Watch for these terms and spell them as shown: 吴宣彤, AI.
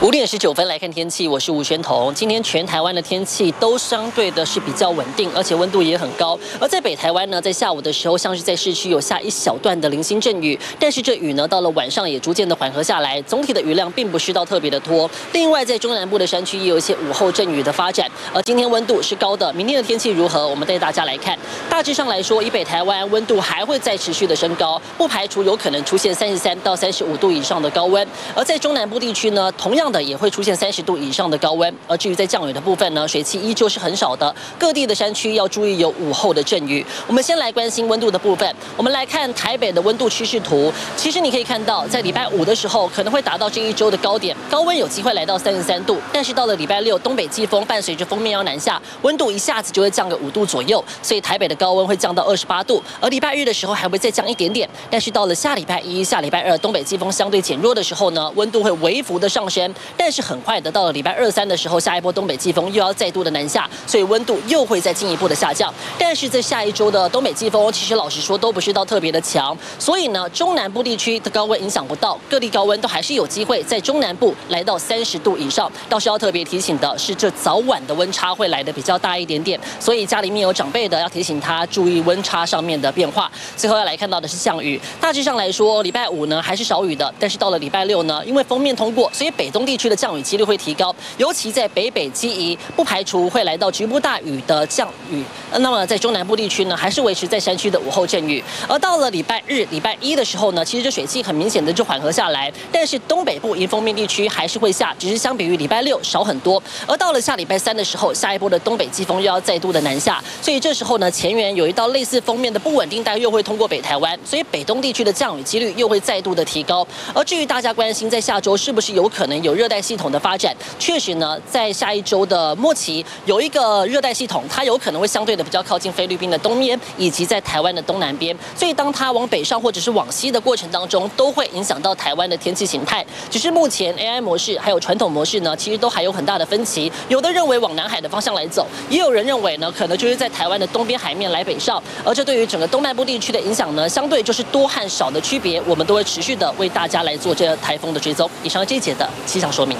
5:19来看天气，我是吴宣彤。今天全台湾的天气都相对的是比较稳定，而且温度也很高。而在北台湾呢，在下午的时候，像是在市区有下一小段的零星阵雨，但是这雨呢，到了晚上也逐渐的缓和下来，总体的雨量并不是到特别的多。另外，在中南部的山区也有一些午后阵雨的发展。而今天温度是高的，明天的天气如何？我们带大家来看。大致上来说，以北台湾温度还会再持续的升高，不排除有可能出现33到35度以上的高温。而在中南部地区呢，同样的也会出现30度以上的高温，而至于在降雨的部分呢，水汽依旧是很少的。各地的山区要注意有午后的阵雨。我们先来关心温度的部分，我们来看台北的温度趋势图。其实你可以看到，在礼拜五的时候可能会达到这一周的高点，高温有机会来到33度，但是到了礼拜六，东北季风伴随着封面要南下，温度一下子就会降个5度左右，所以台北的高温会降到28度。而礼拜日的时候还会再降一点点，但是到了下礼拜一、下礼拜二，东北季风相对减弱的时候呢，温度会微幅的上升。但是很快的，到了礼拜2、3的时候，下一波东北季风又要再度的南下，所以温度又会再进一步的下降。但是在下一周的东北季风，其实老实说都不是到特别的强，所以呢，中南部地区的高温影响不到，各地高温都还是有机会在中南部来到30度以上。倒是要特别提醒的是，这早晚的温差会来的比较大一点点，所以家里面有长辈的要提醒他注意温差上面的变化。最后要来看到的是降雨，大致上来说，礼拜5呢还是少雨的，但是到了礼拜6呢，因为封面通过，所以北东地区的降雨几率会提高，尤其在北基宜，不排除会来到局部大雨的降雨。那么在中南部地区呢，还是维持在山区的午后阵雨。而到了礼拜日、礼拜一的时候呢，其实这水汽很明显的就缓和下来，但是东北部迎风面地区还是会下，只是相比于礼拜6少很多。而到了下礼拜3的时候，下一波的东北季风又要再度的南下，所以这时候呢，前缘有一道类似封面的不稳定带又会通过北台湾，所以北东地区的降雨几率又会再度的提高。而至于大家关心在下周是不是有可能有热带系统的发展，确实呢，在下一周的末期有一个热带系统，它有可能会相对的比较靠近菲律宾的东边，以及在台湾的东南边，所以当它往北上或者是往西的过程当中，都会影响到台湾的天气形态。只是目前 AI 模式还有传统模式呢，其实都还有很大的分歧，有的认为往南海的方向来走，也有人认为呢，可能就是在台湾的东边海面来北上。而这对于整个东南部地区的影响呢，相对就是多和少的区别，我们都会持续的为大家来做这台风的追踪。以上这一节的气象说明。